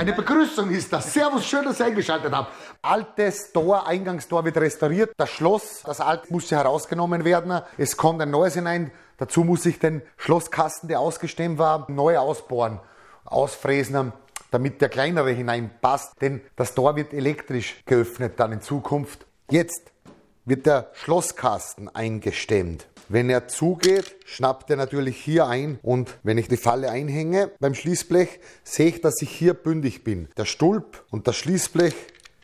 Eine Begrüßung ist das. Servus, schön, dass ihr eingeschaltet habt. Altes Tor, Eingangstor wird restauriert. Das Schloss, das Alte, muss herausgenommen werden. Es kommt ein neues hinein. Dazu muss ich den Schlosskasten, der ausgestemmt war, neu ausbohren, ausfräsen, damit der kleinere hineinpasst. Denn das Tor wird elektrisch geöffnet dann in Zukunft. Jetzt wird der Schlosskasten eingestemmt. Wenn er zugeht, schnappt er natürlich hier ein und wenn ich die Falle einhänge beim Schließblech, sehe ich, dass ich hier bündig bin. Der Stulp und das Schließblech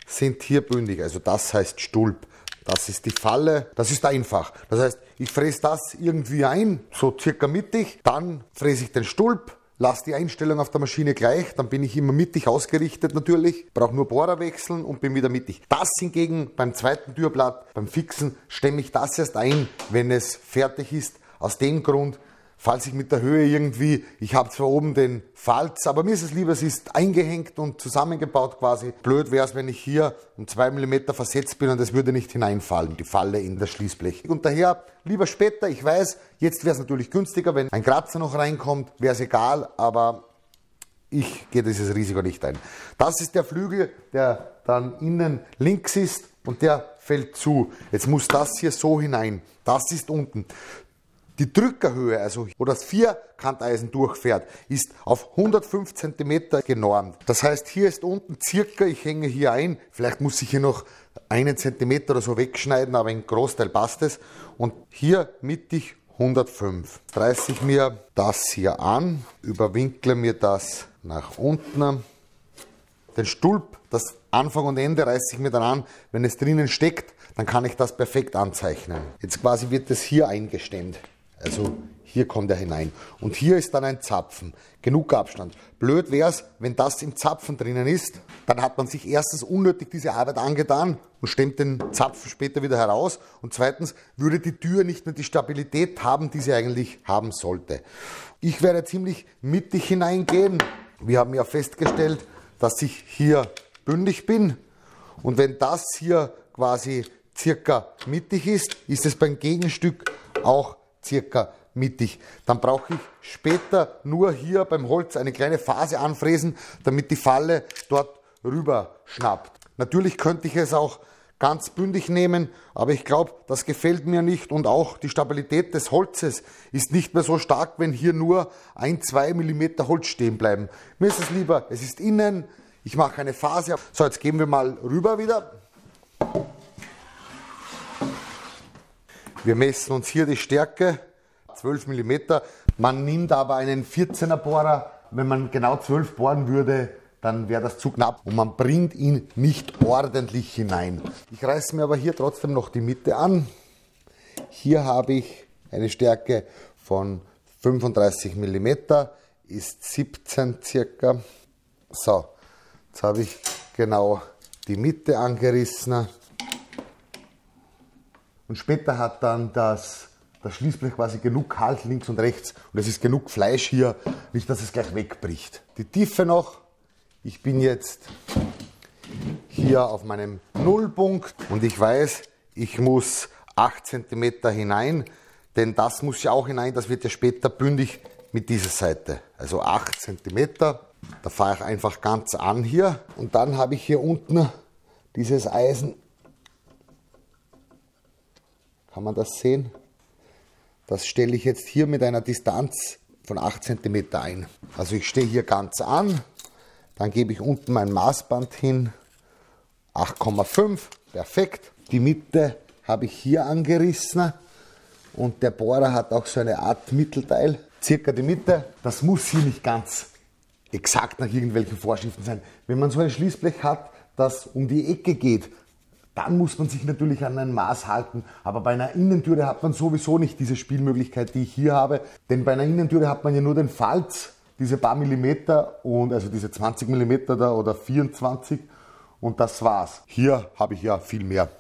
sind hier bündig, also das heißt Stulp. Das ist die Falle, das ist einfach. Das heißt, ich fräse das irgendwie ein, so circa mittig, dann fräse ich den Stulp, lasse die Einstellung auf der Maschine gleich, dann bin ich immer mittig ausgerichtet natürlich, brauche nur Bohrer wechseln und bin wieder mittig. Das hingegen beim zweiten Türblatt, beim Fixen, stemme ich das erst ein, wenn es fertig ist. Aus dem Grund, falls ich mit der Höhe irgendwie, ich habe zwar oben den Falz, aber mir ist es lieber, es ist eingehängt und zusammengebaut quasi. Blöd wäre es, wenn ich hier um 2 mm versetzt bin und es würde nicht hineinfallen, die Falle in das Schließblech. Und daher lieber später, ich weiß, jetzt wäre es natürlich günstiger, wenn ein Kratzer noch reinkommt, wäre es egal, aber ich gehe dieses Risiko nicht ein. Das ist der Flügel, der dann innen links ist und der fällt zu. Jetzt muss das hier so hinein, das ist unten. Die Drückerhöhe, also wo das Vierkanteisen durchfährt, ist auf 105 cm genormt. Das heißt, hier ist unten circa, ich hänge hier ein, vielleicht muss ich hier noch 1 cm oder so wegschneiden, aber ein Großteil passt es. Und hier mittig 105. Jetzt reiße ich mir das hier an, überwinkle mir das nach unten. Den Stulp, das Anfang und Ende reiße ich mir dann an, wenn es drinnen steckt, dann kann ich das perfekt anzeichnen. Jetzt quasi wird das hier eingestemmt. Also hier kommt er hinein. Und hier ist dann ein Zapfen. Genug Abstand. Blöd wäre es, wenn das im Zapfen drinnen ist. Dann hat man sich erstens unnötig diese Arbeit angetan und stemmt den Zapfen später wieder heraus. Und zweitens würde die Tür nicht mehr die Stabilität haben, die sie eigentlich haben sollte. Ich werde ziemlich mittig hineingehen. Wir haben ja festgestellt, dass ich hier bündig bin. Und wenn das hier quasi circa mittig ist, ist es beim Gegenstück auch circa mittig. Dann brauche ich später nur hier beim Holz eine kleine Phase anfräsen, damit die Falle dort rüber schnappt. Natürlich könnte ich es auch ganz bündig nehmen, aber ich glaube, das gefällt mir nicht und auch die Stabilität des Holzes ist nicht mehr so stark, wenn hier nur 1-2 mm Holz stehen bleiben. Mir ist es lieber, es ist innen, ich mache eine Phase. So, jetzt gehen wir mal rüber wieder. Wir messen uns hier die Stärke, 12 mm. Man nimmt aber einen 14er Bohrer. Wenn man genau 12 bohren würde, dann wäre das zu knapp und man bringt ihn nicht ordentlich hinein. Ich reiße mir aber hier trotzdem noch die Mitte an. Hier habe ich eine Stärke von 35 mm, ist 17 circa. So, jetzt habe ich genau die Mitte angerissen. Und später hat dann das Schließblech quasi genug Halt links und rechts und es ist genug Fleisch hier, nicht dass es gleich wegbricht. Die Tiefe noch, ich bin jetzt hier auf meinem Nullpunkt und ich weiß, ich muss 8 cm hinein, denn das muss ja auch hinein, das wird ja später bündig mit dieser Seite. Also 8 cm, da fahre ich einfach ganz an hier und dann habe ich hier unten dieses Eisen. Kann man das sehen? Das stelle ich jetzt hier mit einer Distanz von 8 cm ein. Also ich stehe hier ganz an, dann gebe ich unten mein Maßband hin, 8,5, perfekt. Die Mitte habe ich hier angerissen und der Bohrer hat auch so eine Art Mittelteil, circa die Mitte. Das muss hier nicht ganz exakt nach irgendwelchen Vorschriften sein. Wenn man so ein Schließblech hat, das um die Ecke geht, dann muss man sich natürlich an ein Maß halten, aber bei einer Innentüre hat man sowieso nicht diese Spielmöglichkeit, die ich hier habe, denn bei einer Innentüre hat man ja nur den Falz, diese paar Millimeter, und also diese 20 Millimeter da oder 24 und das war's. Hier habe ich ja viel mehr.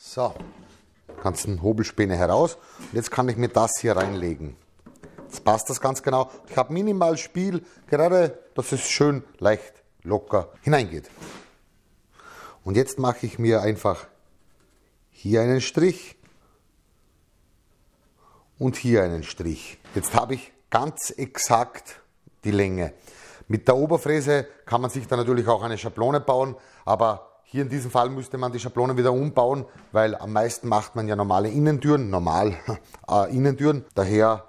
So, ganzen Hobelspäne heraus und jetzt kann ich mir das hier reinlegen. Jetzt passt das ganz genau. Ich habe minimal Spiel, gerade, dass es schön leicht locker hineingeht. Und jetzt mache ich mir einfach hier einen Strich und hier einen Strich. Jetzt habe ich ganz exakt die Länge. Mit der Oberfräse kann man sich dann natürlich auch eine Schablone bauen, aber hier in diesem Fall müsste man die Schablone wieder umbauen, weil am meisten macht man ja normale Innentüren, Innentüren. Daher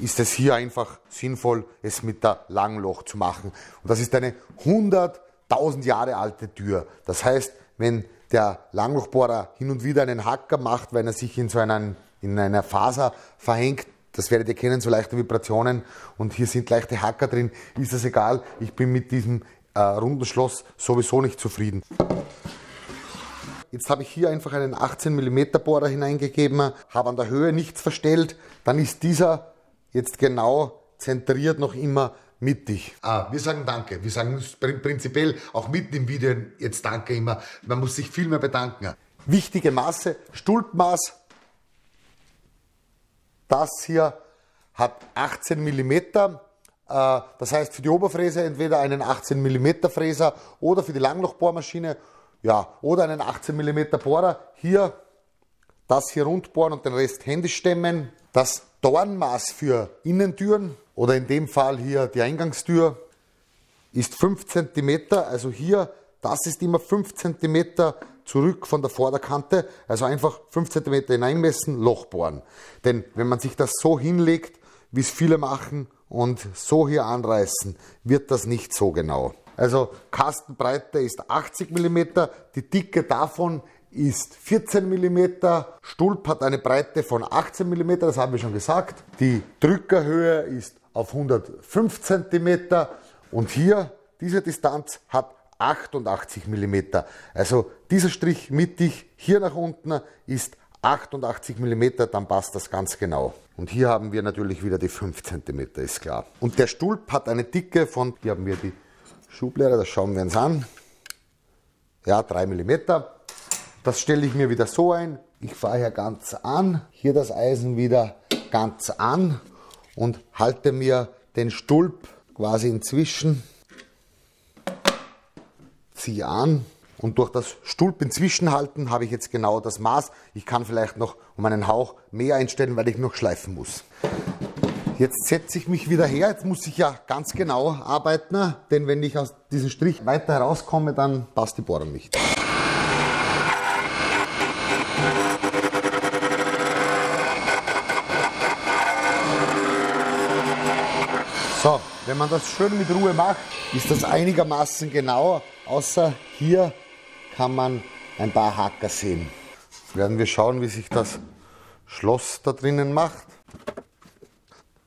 ist es hier einfach sinnvoll, es mit der Langloch zu machen. Und das ist eine 100.000 Jahre alte Tür. Das heißt, wenn der Langlochbohrer hin und wieder einen Hacker macht, weil er sich in einer Faser verhängt, das werdet ihr kennen, so leichte Vibrationen, und hier sind leichte Hacker drin, ist das egal. Ich bin mit diesem runden Schloss sowieso nicht zufrieden. Jetzt habe ich hier einfach einen 18 mm Bohrer hineingegeben, habe an der Höhe nichts verstellt, dann ist dieser jetzt genau zentriert noch immer mittig. Wir sagen Danke, wir sagen prinzipiell auch mitten im Video jetzt Danke immer, man muss sich viel mehr bedanken. Wichtige Maße, Stulpmaß, das hier hat 18 mm. Das heißt für die Oberfräse entweder einen 18 mm Fräser oder für die Langlochbohrmaschine, ja, oder einen 18 mm Bohrer. Hier, das hier rundbohren und den Rest händisch stemmen. Das Dornmaß für Innentüren oder in dem Fall hier die Eingangstür ist 5 cm. Also hier, das ist immer 5 cm zurück von der Vorderkante. Also einfach 5 cm hineinmessen, Loch bohren. Denn wenn man sich das so hinlegt, wie es viele machen, und so hier anreißen, wird das nicht so genau. Also Kastenbreite ist 80 mm, die Dicke davon ist 14 mm, Stulp hat eine Breite von 18 mm, das haben wir schon gesagt. Die Drückerhöhe ist auf 105 cm und hier, diese Distanz hat 88 mm. Also dieser Strich mittig hier nach unten ist 88 mm, dann passt das ganz genau. Und hier haben wir natürlich wieder die 5 cm, ist klar. Und der Stulp hat eine Dicke von, hier haben wir die Schublehre, das schauen wir uns an. Ja, 3 mm. Das stelle ich mir wieder so ein. Ich fahre hier ganz an, hier das Eisen wieder ganz an und halte mir den Stulp quasi inzwischen, ziehe an. Und durch das Stulp inzwischen halten habe ich jetzt genau das Maß. Ich kann vielleicht noch um einen Hauch mehr einstellen, weil ich noch schleifen muss. Jetzt setze ich mich wieder her. Jetzt muss ich ja ganz genau arbeiten, denn wenn ich aus diesem Strich weiter herauskomme, dann passt die Bohrung nicht. So, wenn man das schön mit Ruhe macht, ist das einigermaßen genau, außer hier kann man ein paar Hacker sehen. Jetzt werden wir schauen, wie sich das Schloss da drinnen macht.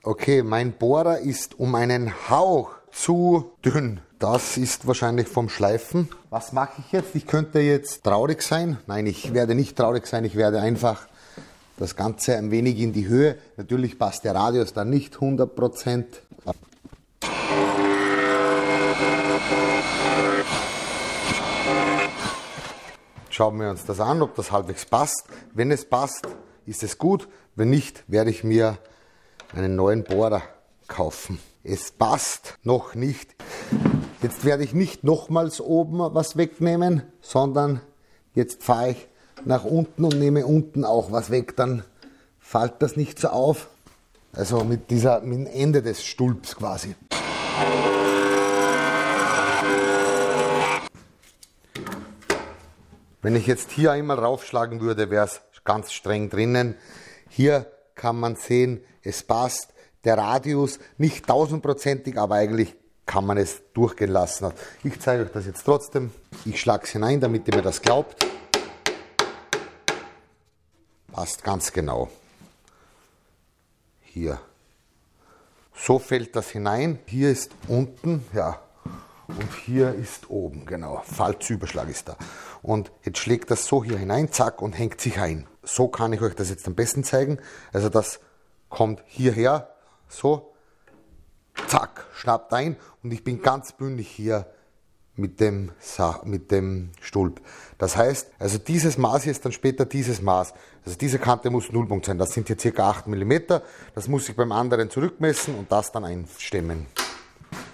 Okay, mein Bohrer ist um einen Hauch zu dünn. Das ist wahrscheinlich vom Schleifen. Was mache ich jetzt? Ich könnte jetzt traurig sein. Nein, ich werde nicht traurig sein. Ich werde einfach das Ganze ein wenig in die Höhe. Natürlich passt der Radius dann nicht 100%. Schauen wir uns das an, ob das halbwegs passt. Wenn es passt, ist es gut. Wenn nicht, werde ich mir einen neuen Bohrer kaufen. Es passt noch nicht. Jetzt werde ich nicht nochmals oben was wegnehmen, sondern jetzt fahre ich nach unten und nehme unten auch was weg. Dann fällt das nicht so auf. Also mit dem Ende des Stulps quasi. Wenn ich jetzt hier einmal raufschlagen würde, wäre es ganz streng drinnen. Hier kann man sehen, es passt. Der Radius nicht 1000%ig, aber eigentlich kann man es durchgehen lassen. Ich zeige euch das jetzt trotzdem. Ich schlage es hinein, damit ihr mir das glaubt. Passt ganz genau. Hier. So fällt das hinein. Hier ist unten, ja. Und hier ist oben, genau, Falzüberschlag ist da. Und jetzt schlägt das so hier hinein, zack, und hängt sich ein. So kann ich euch das jetzt am besten zeigen. Also das kommt hierher, so, zack, schnappt ein. Und ich bin ganz bündig hier mit dem Stulp. Das heißt, also dieses Maß hier ist dann später dieses Maß. Also diese Kante muss Nullpunkt sein. Das sind hier ca. 8 mm. Das muss ich beim anderen zurückmessen und das dann einstemmen.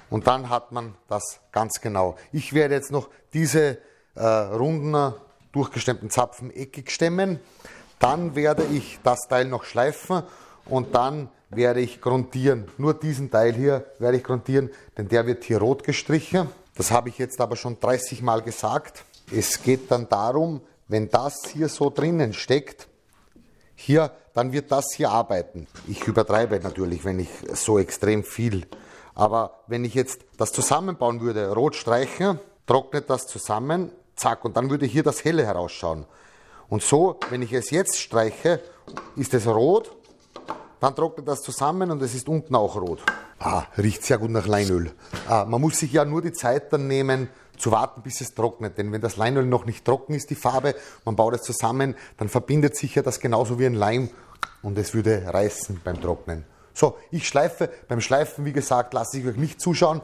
Und dann hat man das ganz genau. Ich werde jetzt noch diese runden, durchgestemmten Zapfen eckig stemmen. Dann werde ich das Teil noch schleifen und dann werde ich grundieren. Nur diesen Teil hier werde ich grundieren, denn der wird hier rot gestrichen. Das habe ich jetzt aber schon 30 Mal gesagt. Es geht dann darum, wenn das hier so drinnen steckt, hier, dann wird das hier arbeiten. Ich übertreibe natürlich, wenn ich so extrem viel. Aber wenn ich jetzt das zusammenbauen würde, rot streichen, trocknet das zusammen, zack, und dann würde hier das Helle herausschauen. Und so, wenn ich es jetzt streiche, ist es rot, dann trocknet das zusammen und es ist unten auch rot. Ah, riecht sehr gut nach Leinöl. Man muss sich ja nur die Zeit dann nehmen, zu warten, bis es trocknet. Denn wenn das Leinöl noch nicht trocken ist, die Farbe, man baut es zusammen, dann verbindet sich ja das genauso wie ein Leim und es würde reißen beim Trocknen. So, ich schleife. Beim Schleifen, wie gesagt, lasse ich euch nicht zuschauen.